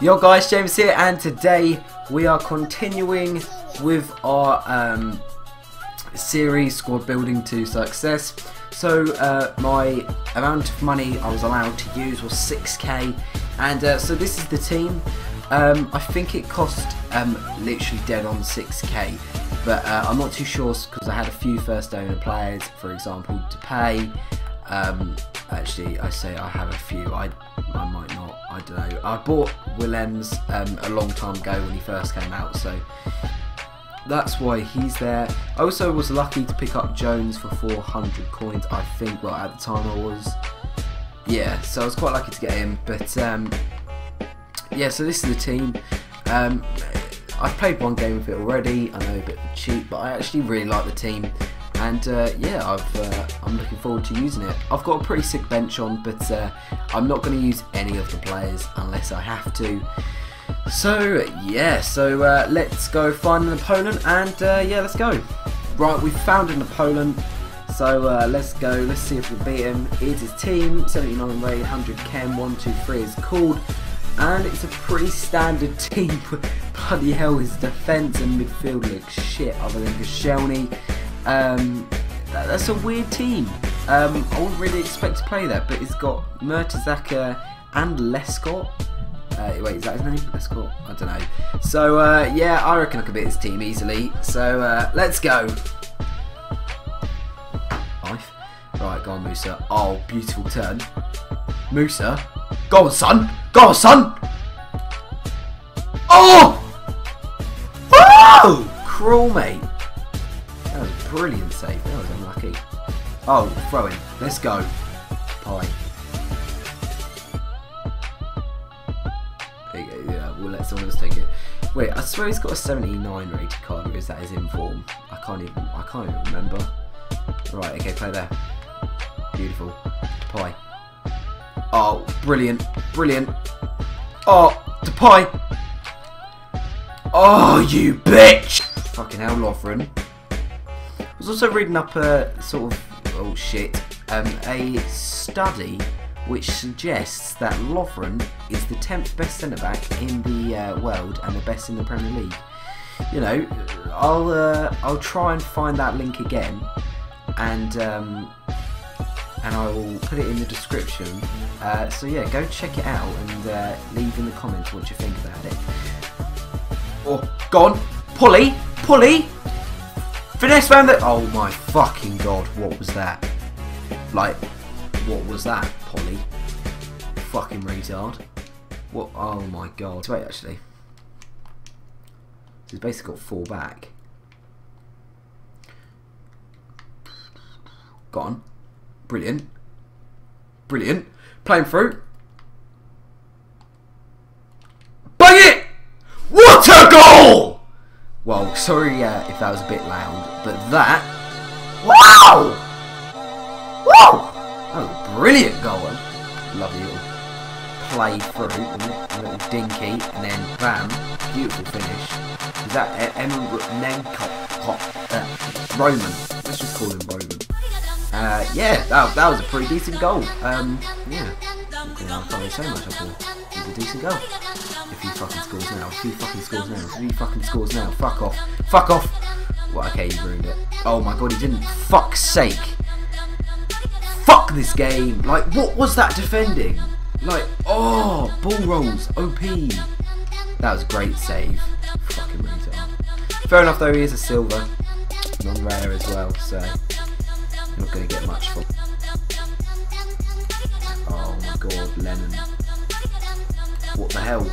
Yo guys, James here, and today we are continuing with our series Squad Building to Success. So my amount of money I was allowed to use was 6k, and so this is the team. I think it cost literally dead on 6k, but I'm not too sure because I had a few first owner players, for example, to pay. Actually, I say I have a few. I might not. I don't know. I bought Willems a long time ago when he first came out, so that's why he's there. I also was lucky to pick up Jones for 400 coins, I think. Well, at the time I was. Yeah, so I was quite lucky to get him. But yeah, so this is the team. I've played one game of it already. I know a bit cheap, but I actually really like the team. And yeah, I'm looking forward to using it. I've got a pretty sick bench on, but I'm not going to use any of the players unless I have to. So yeah, so let's go find an opponent, and yeah, let's go. Right, we've found an opponent, so let's go. Let's see if we beat him. Here's his team: 79 raid, 100 chem, 123 is called, and it's a pretty standard team. Bloody hell, his defence and midfield look shit other than Koscielny. That's a weird team. I wouldn't really expect to play that, but it's got Murtazaka and Lescott. Wait, is that his name? Lescott? I don't know. So yeah, I reckon I could beat this team easily. So let's go. Life. Right, go on, Musa. Oh, beautiful turn. Musa. Go on, son. Go on, son. Oh! Oh! Cruel, mate. Brilliant save, that was unlucky. Oh, throw in. Let's go. Pie. Yeah, we'll let someone else take it. Wait, I swear he's got a 79 rated card, or is that his inform? I can't even remember. Right, okay, play there. Beautiful. Pie. Oh, brilliant. Brilliant. Oh, to pie. Oh, you bitch! Fucking hell, Lovren. I was also reading up a sort of, oh shit, a study which suggests that Lovren is the 10th best centre-back in the world and the best in the Premier League. You know, I'll try and find that link again, and I will put it in the description. So yeah, go check it out and leave in the comments what you think about it. Oh, gone, pulley, pulley. Finesse round the. Oh my fucking god, what was that? Like, what was that, Polly? Fucking retard. What? Oh my god. Wait, actually. He's basically got four back. Gone. Brilliant. Brilliant. Playing through. Bang it! What a goal! Well, sorry if that was a bit loud, but that... Wow! Wow! Oh, brilliant goal. Lovely little play through, a little dinky, and then bam, beautiful finish. Is that Emirou? Roman. Let's just call him Roman. Yeah, that was a pretty decent goal. Yeah. I've done so much, I thought. He's a decent goal. If he fucking scores now, if he fucking scores now, if he fucking scores now, fuck off, fuck off. Well, okay, you ruined it. Oh my god, he didn't. Fuck's sake. Fuck this game. Like, what was that defending? Like, oh, ball rolls, OP. That was a great save. Fucking retard. Fair enough though, he is a silver, non-rare as well, so not gonna get much for. Oh my god, Lennon. What the hell?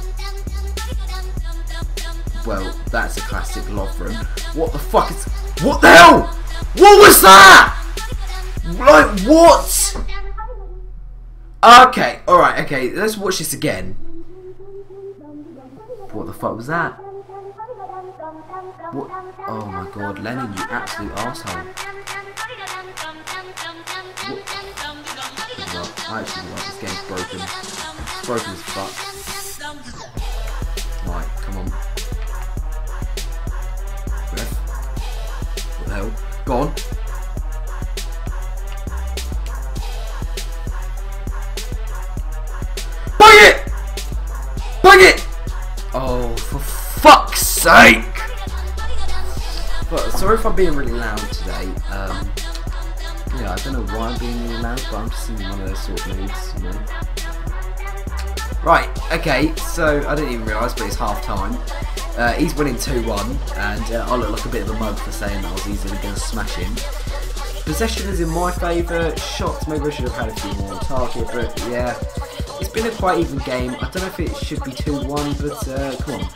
Well, that's a classic Lovren. What the fuck is... What the hell? What was that? Like, what? Okay, alright, okay. Let's watch this again. What the fuck was that? What? Oh my god, Lennon, you absolute arsehole. What? I actually feel like this game's broken. It's broken as fuck. Right, come on. Ref. What the hell? Go on. Bang it! Bang it! Oh, for fuck's sake! But sorry if I'm being really loud today. Yeah, I don't know why I'm being really loud, but I'm just in one of those sort of moods, you know. Right, okay, so I didn't even realise, but it's half time. He's winning 2-1, and I look like a bit of a mug for saying that I was easily going to smash him. Possession is in my favour. Shots, maybe I should have had a few more on target, but yeah, it's been a quite even game. I don't know if it should be 2-1, but come on.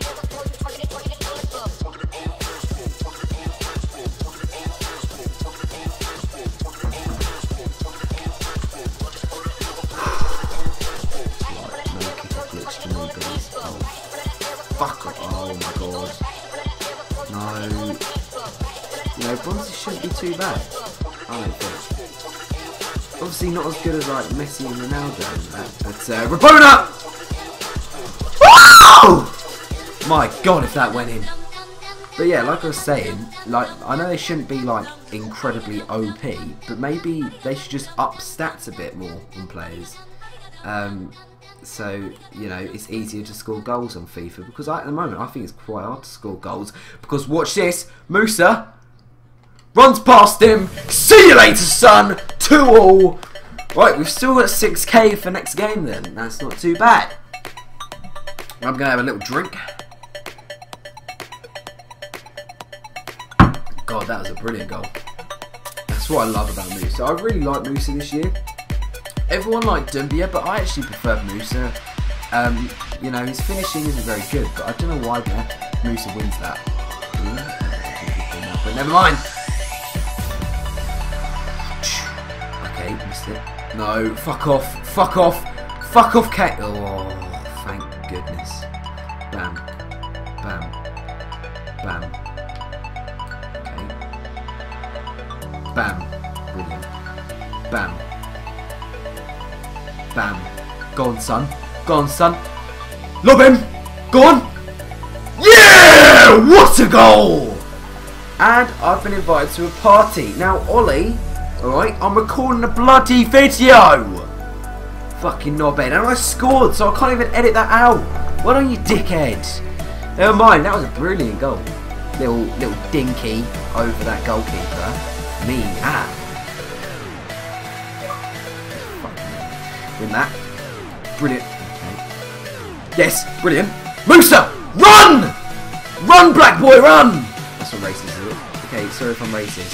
Fuck off. Oh my god. No. You know, Bronzy shouldn't be too bad. I don't think. Obviously not as good as like Messi and Ronaldo and that, but Rabona! Oh! My god, if that went in. But yeah, like I was saying, like I know they shouldn't be like incredibly OP, but maybe they should just up stats a bit more on players. So, you know, it's easier to score goals on FIFA. Because at the moment, I think it's quite hard to score goals. Because watch this. Musa runs past him. See you later, son. 2-all. Right, we've still got 6k for next game then. That's not too bad. I'm going to have a little drink. God, that was a brilliant goal. That's what I love about Musa. I really like Musa this year. Everyone liked Dumbia, but I actually preferred Musa. You know, his finishing isn't very good, but I don't know why Musa wins that. But never mind. Okay, missed it. No, fuck off. Fuck off. Fuck off, Kate. Oh, thank goodness. Bam. Bam. Bam. Okay. Bam. Brilliant. Bam. Bam. Go on, son. Go on, son. Lob him. Go on. Yeah! What a goal! And I've been invited to a party. Now, Ollie, alright, I'm recording a bloody video. Fucking knobhead. And I scored, so I can't even edit that out. Why don't you, dickhead? Never mind. That was a brilliant goal. Little dinky over that goalkeeper. Me, ah. Win that. Brilliant. Okay. Yes, brilliant. Musa! Run! Run, black boy, run! That's not racist, is it? Okay, sorry if I'm racist.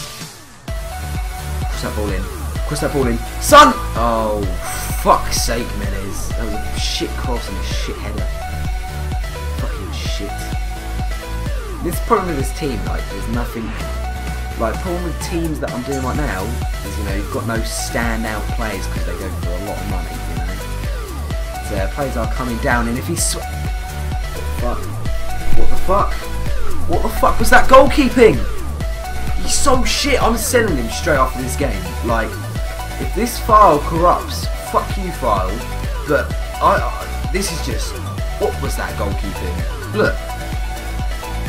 Cross that ball in. Cross that ball in. Son! Oh, fuck's sake, Menes. That was a shit cross and a shit header. Fucking shit. This problem with this team, like, there's nothing... Like, the problem with teams that I'm doing right now is, you know, you've got no standout players because they go for a lot of money, you know. So, players are coming down, and if he sw- What the fuck? What the fuck? What the fuck was that goalkeeping? He's so shit. I'm selling him straight after this game. Like, if this file corrupts, fuck you, file. But, this is just... What was that goalkeeping? Look.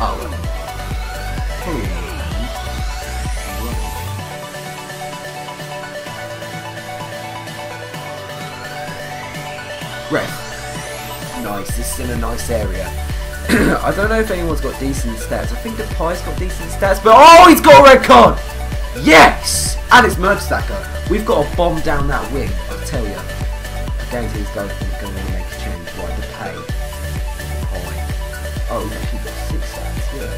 Oh. Ooh. Ref. Nice, this is in a nice area. I don't know if anyone's got decent stats. I think the Pi's got decent stats, but oh, he's got a red card! Yes! And it's Murphysacker. We've got a bomb down that wing, I'll tell you. I guarantee he's going to want to make a change. Right, the pay. Oh, he's actually got 6 stats, yeah.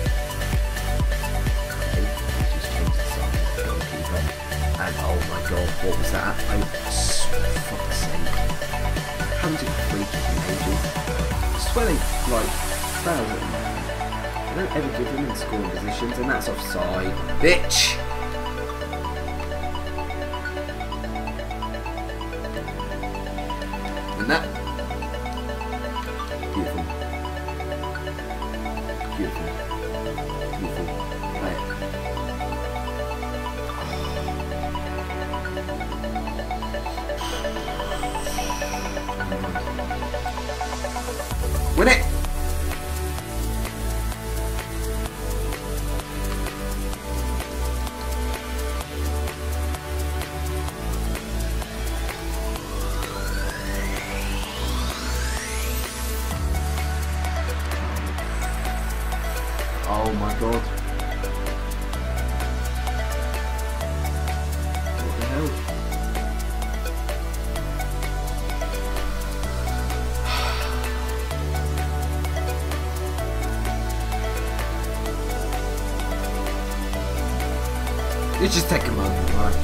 Okay, let's just change the size of the goalkeeper. And oh my god, what was that? Oh, fuck's sake. Swelling like foul. I don't ever give them in scoring positions, and that's offside, bitch. And that beautiful, beautiful, beautiful. Win it! Oh my god. What the hell? Let's just take a moment, right?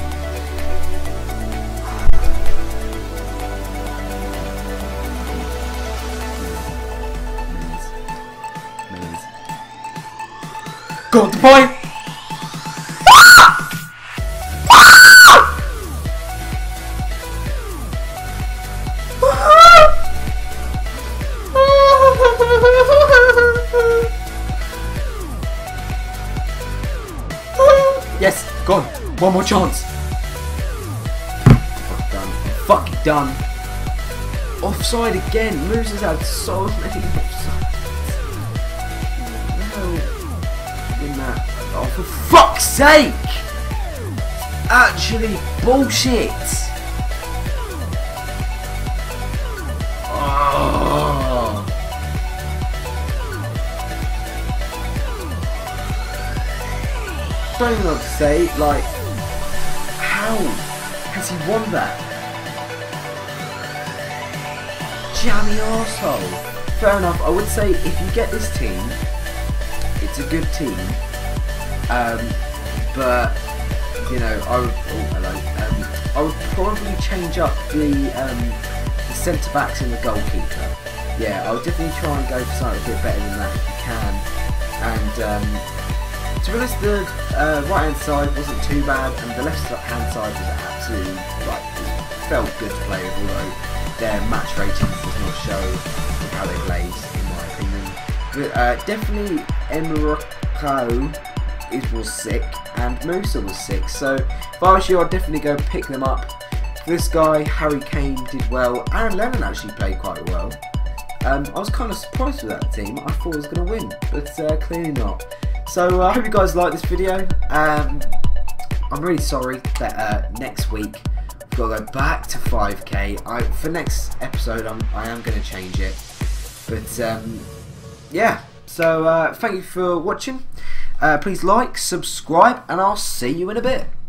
Got the point! Ah! Ah! Ah! Yes, go on. One more chance. Fucking done. Offside again. Musa's had so many offside. Oh, for fuck's sake! Actually, bullshit! Oh. Don't love to say, like, how has he won that? Jammy arsehole! Fair enough, I would say if you get this team, it's a good team. But you know, I would probably change up the centre backs and the goalkeeper. Yeah, I would definitely try and go for something a bit better than that if you can. And to be honest, the right hand side wasn't too bad, and the left hand side was absolutely like felt good to play with, although their match ratings does not show how they played, in my opinion. But definitely Emirou was sick and Musa was sick, so if I was you I'd definitely go pick them up. This guy Harry Kane did well. Aaron Lennon actually played quite well. I was kind of surprised with that team. I thought it was going to win, but clearly not. So I hope you guys liked this video. I'm really sorry that next week I've got to go back to 5k. For next episode I am going to change it, but yeah, so thank you for watching. Please like, subscribe, and I'll see you in a bit.